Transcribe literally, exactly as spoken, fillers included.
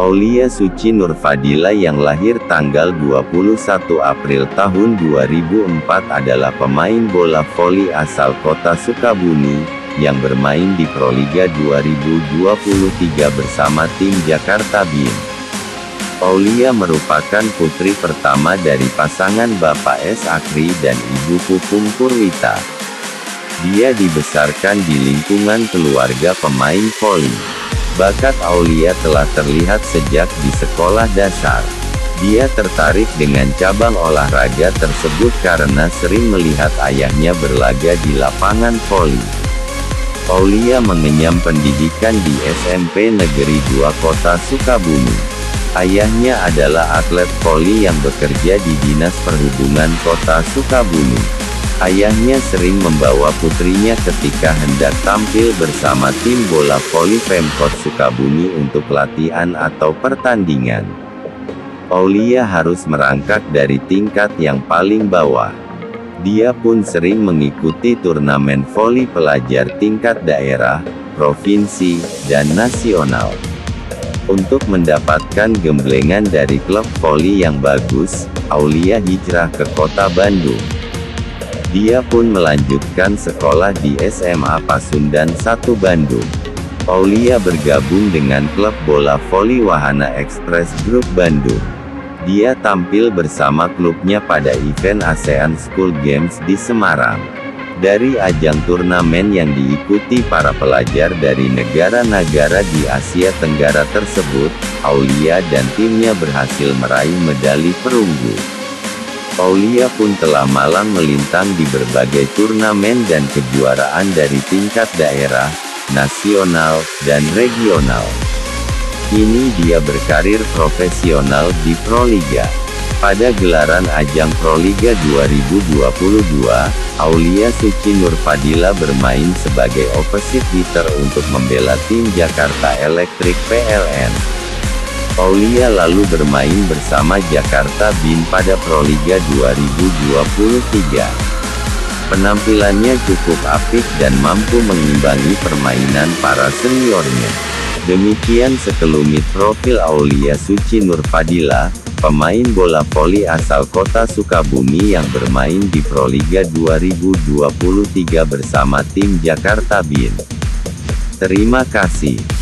Aulia Suci Nurfadila yang lahir tanggal dua puluh satu April tahun dua ribu empat adalah pemain bola voli asal Kota Sukabumi, yang bermain di Proliga dua ribu dua puluh tiga bersama tim Jakarta B I N. Aulia merupakan putri pertama dari pasangan Bapak S Akri dan Ibu Kupung Purwita. Dia dibesarkan di lingkungan keluarga pemain voli. Bakat Aulia telah terlihat sejak di sekolah dasar. Dia tertarik dengan cabang olahraga tersebut karena sering melihat ayahnya berlaga di lapangan voli. Aulia mengenyam pendidikan di S M P Negeri dua Kota Sukabumi. Ayahnya adalah atlet voli yang bekerja di Dinas Perhubungan Kota Sukabumi. Ayahnya sering membawa putrinya ketika hendak tampil bersama tim bola voli Pemkot Sukabumi untuk latihan atau pertandingan. Aulia harus merangkak dari tingkat yang paling bawah. Dia pun sering mengikuti turnamen voli pelajar tingkat daerah, provinsi, dan nasional. Untuk mendapatkan gemblengan dari klub voli yang bagus, Aulia hijrah ke kota Bandung. Dia pun melanjutkan sekolah di S M A Pasundan satu Bandung. Aulia bergabung dengan klub bola voli Wahana Express Group Bandung. Dia tampil bersama klubnya pada event ASEAN School Games di Semarang. Dari ajang turnamen yang diikuti para pelajar dari negara-negara di Asia Tenggara tersebut, Aulia dan timnya berhasil meraih medali perunggu. Aulia pun telah malang melintang di berbagai turnamen dan kejuaraan dari tingkat daerah, nasional, dan regional. Kini dia berkarir profesional di Proliga. Pada gelaran ajang Proliga dua ribu dua puluh dua, Aulia Suci Nurfadila bermain sebagai opposite hitter untuk membela tim Jakarta Electric P L N. Aulia lalu bermain bersama Jakarta B I N pada Proliga dua ribu dua puluh tiga. Penampilannya cukup apik dan mampu mengimbangi permainan para seniornya. Demikian sekelumit profil Aulia Suci Nurfadila, pemain bola voli asal Kota Sukabumi yang bermain di Proliga dua ribu dua puluh tiga bersama tim Jakarta B I N. Terima kasih.